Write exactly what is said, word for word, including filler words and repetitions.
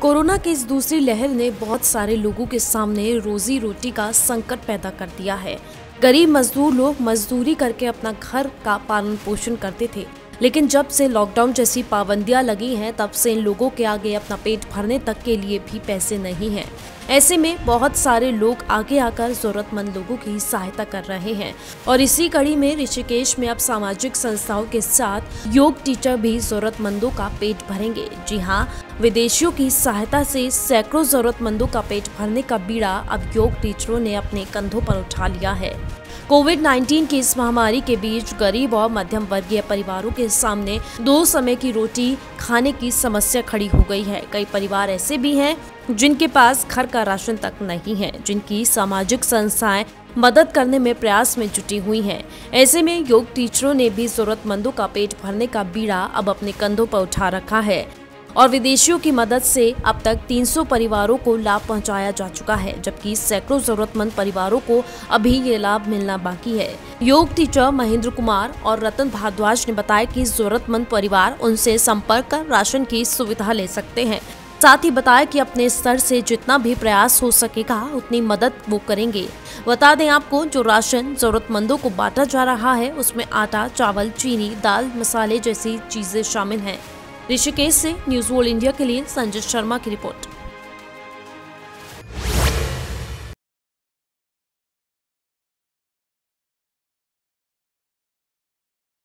Corona की इस दूसरी लहर ने बहुत सारे लोगों के सामने रोजी रोटी का संकट पैदा कर दिया है। गरीब मजदूर लोग मजदूरी करके अपना घर का पालन पोषण करते थे, लेकिन जब से लॉकडाउन जैसी पाबंदियां लगी हैं तब से इन लोगों के आगे अपना पेट भरने तक के लिए भी पैसे नहीं हैं। ऐसे में बहुत सारे लोग आगे आकर जरूरतमंद लोगों की सहायता कर रहे हैं और इसी कड़ी में ऋषिकेश में अब सामाजिक संस्थाओं के साथ योग टीचर भी जरूरतमंदों का पेट भरेंगे। जी हाँ, विदेशियों की सहायता से सैकड़ों जरूरतमंदों का पेट भरने का बीड़ा अब योग टीचरों ने अपने कंधों पर उठा लिया है। कोविड उन्नीस की इस महामारी के बीच गरीब और मध्यम वर्गीय परिवारों के सामने दो समय की रोटी खाने की समस्या खड़ी हो गई है। कई परिवार ऐसे भी हैं जिनके पास घर का राशन तक नहीं है, जिनकी सामाजिक संस्थाएं मदद करने में प्रयास में जुटी हुई हैं। ऐसे में योग टीचरों ने भी जरूरतमंदों का पेट भरने का बीड़ा अब अपने कंधों पर उठा रखा है और विदेशियों की मदद से अब तक तीन सौ परिवारों को लाभ पहुंचाया जा चुका है, जबकि सैकड़ों जरूरतमंद परिवारों को अभी ये लाभ मिलना बाकी है। योग टीचर महेंद्र कुमार और रतन भारद्वाज ने बताया कि जरूरतमंद परिवार उनसे संपर्क कर राशन की सुविधा ले सकते हैं। साथ ही बताया कि अपने स्तर से जितना भी प्रयास हो सकेगा उतनी मदद वो करेंगे। बता दें आपको, जो राशन जरूरतमंदों को बांटा जा रहा है उसमें आटा, चावल, चीनी, दाल, मसाले जैसी चीजें शामिल हैं। ऋषिकेश से न्यूज़ वर्ल्ड इंडिया के लिए संजय शर्मा की रिपोर्ट।